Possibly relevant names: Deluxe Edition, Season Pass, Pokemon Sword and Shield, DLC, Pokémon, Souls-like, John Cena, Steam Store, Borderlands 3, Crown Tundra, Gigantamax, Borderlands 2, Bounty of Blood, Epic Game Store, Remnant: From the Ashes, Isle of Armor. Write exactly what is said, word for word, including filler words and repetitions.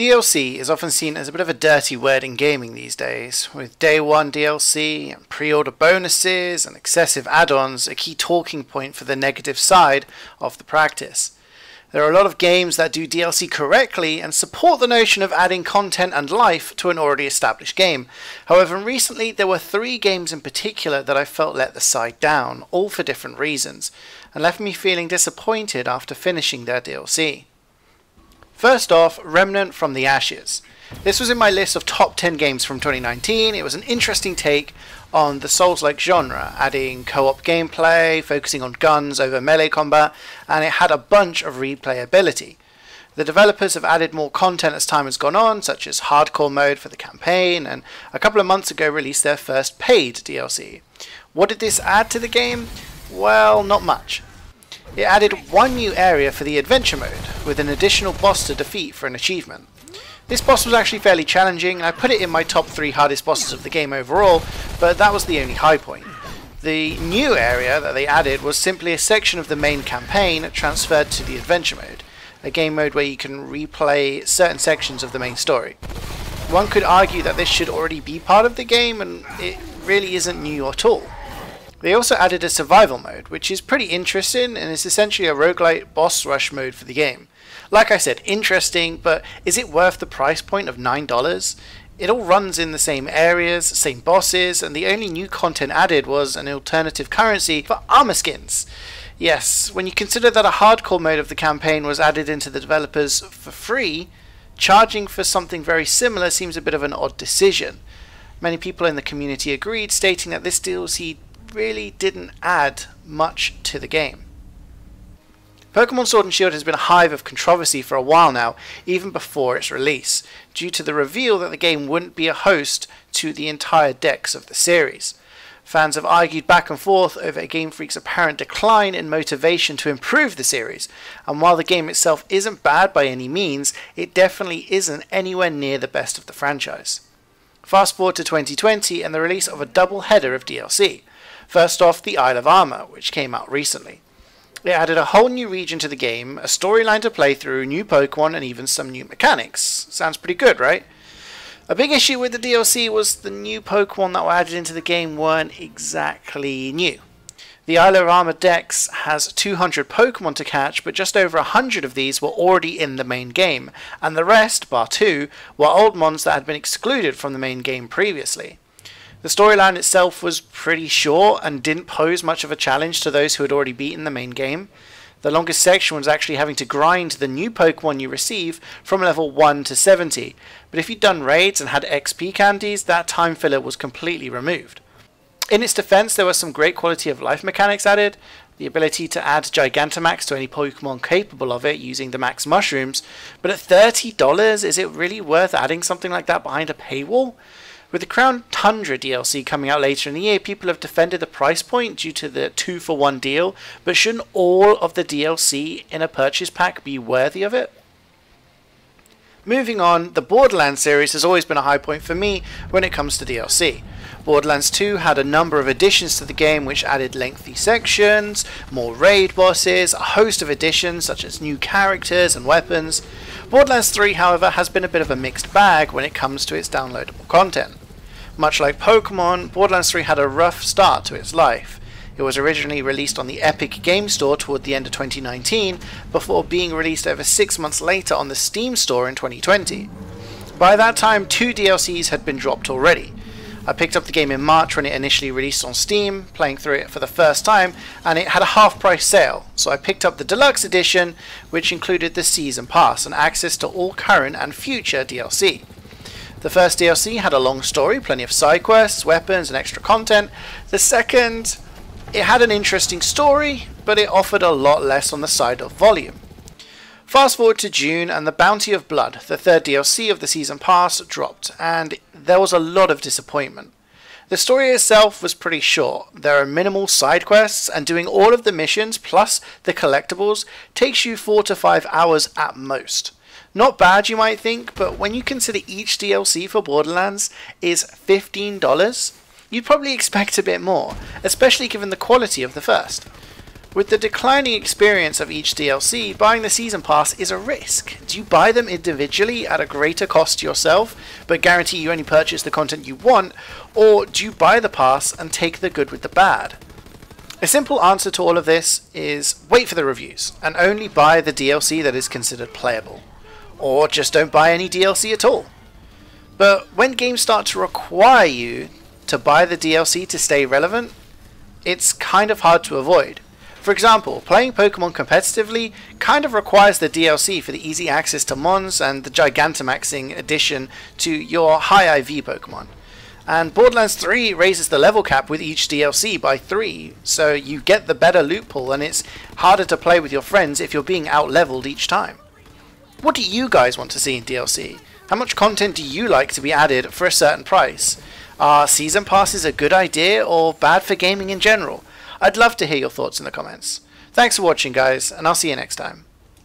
D L C is often seen as a bit of a dirty word in gaming these days, with day one D L C and pre-order bonuses and excessive add-ons a key talking point for the negative side of the practice. There are a lot of games that do D L C correctly and support the notion of adding content and life to an already established game. However, recently there were three games in particular that I felt let the side down, all for different reasons, and left me feeling disappointed after finishing their D L C. First off, Remnant from the Ashes. This was in my list of top ten games from twenty nineteen. It was an interesting take on the Souls-like genre, adding co-op gameplay, focusing on guns over melee combat, and it had a bunch of replayability. The developers have added more content as time has gone on, such as hardcore mode for the campaign, and a couple of months ago released their first paid D L C. What did this add to the game? Well, not much. It added one new area for the adventure mode, with an additional boss to defeat for an achievement. This boss was actually fairly challenging, and I put it in my top three hardest bosses of the game overall, but that was the only high point. The new area that they added was simply a section of the main campaign transferred to the adventure mode, a game mode where you can replay certain sections of the main story. One could argue that this should already be part of the game, and it really isn't new at all. They also added a survival mode, which is pretty interesting and is essentially a roguelite boss rush mode for the game. Like I said, interesting, but is it worth the price point of nine dollars? It all runs in the same areas, same bosses, and the only new content added was an alternative currency for armor skins. Yes, when you consider that a hardcore mode of the campaign was added into the developers for free, charging for something very similar seems a bit of an odd decision. Many people in the community agreed, stating that this D L C really didn't add much to the game. Pokemon Sword and Shield has been a hive of controversy for a while now, even before its release, due to the reveal that the game wouldn't be a host to the entire decks of the series. Fans have argued back and forth over Game Freak's apparent decline in motivation to improve the series, and while the game itself isn't bad by any means, it definitely isn't anywhere near the best of the franchise. Fast forward to twenty twenty and the release of a double header of D L C. First off, the Isle of Armor, which came out recently. It added a whole new region to the game, a storyline to play through, new Pokemon, and even some new mechanics. Sounds pretty good, right? A big issue with the D L C was the new Pokemon that were added into the game weren't exactly new. The Isle of Armor Dex has two hundred Pokemon to catch, but just over one hundred of these were already in the main game, and the rest, bar two, were old mons that had been excluded from the main game previously. The storyline itself was pretty short and didn't pose much of a challenge to those who had already beaten the main game. The longest section was actually having to grind the new Pokemon you receive from level one to seventy, but if you'd done raids and had X P candies, that time filler was completely removed. In its defense, there were some great quality of life mechanics added, the ability to add Gigantamax to any Pokemon capable of it using the max mushrooms, but at thirty dollars, is it really worth adding something like that behind a paywall? With the Crown Tundra D L C coming out later in the year, people have defended the price point due to the two for one deal, but shouldn't all of the D L C in a purchase pack be worthy of it? Moving on, the Borderlands series has always been a high point for me when it comes to D L C. Borderlands two had a number of additions to the game which added lengthy sections, more raid bosses, a host of additions such as new characters and weapons. Borderlands three, however, has been a bit of a mixed bag when it comes to its downloadable content. Much like Pokemon, Borderlands three had a rough start to its life. It was originally released on the Epic Game Store toward the end of twenty nineteen, before being released over six months later on the Steam Store in twenty twenty. By that time, two D L Cs had been dropped already. I picked up the game in March when it initially released on Steam, playing through it for the first time, and it had a half-price sale, so I picked up the Deluxe Edition, which included the Season Pass and access to all current and future D L C. The first D L C had a long story, plenty of side quests, weapons, and extra content. The second, it had an interesting story, but it offered a lot less on the side of volume. Fast forward to June and the Bounty of Blood, the third D L C of the Season Pass, dropped, and there was a lot of disappointment. The story itself was pretty short. There are minimal side quests, and doing all of the missions plus the collectibles takes you four to five hours at most. Not bad, you might think, but when you consider each D L C for Borderlands is fifteen dollars, you'd probably expect a bit more, especially given the quality of the first. With the declining experience of each D L C, buying the Season Pass is a risk. Do you buy them individually at a greater cost to yourself, but guarantee you only purchase the content you want, or do you buy the pass and take the good with the bad? A simple answer to all of this is wait for the reviews, and only buy the D L C that is considered playable. Or just don't buy any D L C at all. But when games start to require you to buy the D L C to stay relevant, it's kind of hard to avoid. For example, playing Pokemon competitively kind of requires the D L C for the easy access to Mons and the Gigantamaxing addition to your high I V Pokemon. And Borderlands three raises the level cap with each D L C by three, so you get the better loot pool and it's harder to play with your friends if you're being out-leveled each time. What do you guys want to see in D L C? How much content do you like to be added for a certain price? Are season passes a good idea or bad for gaming in general? I'd love to hear your thoughts in the comments. Thanks for watching, guys, and I'll see you next time.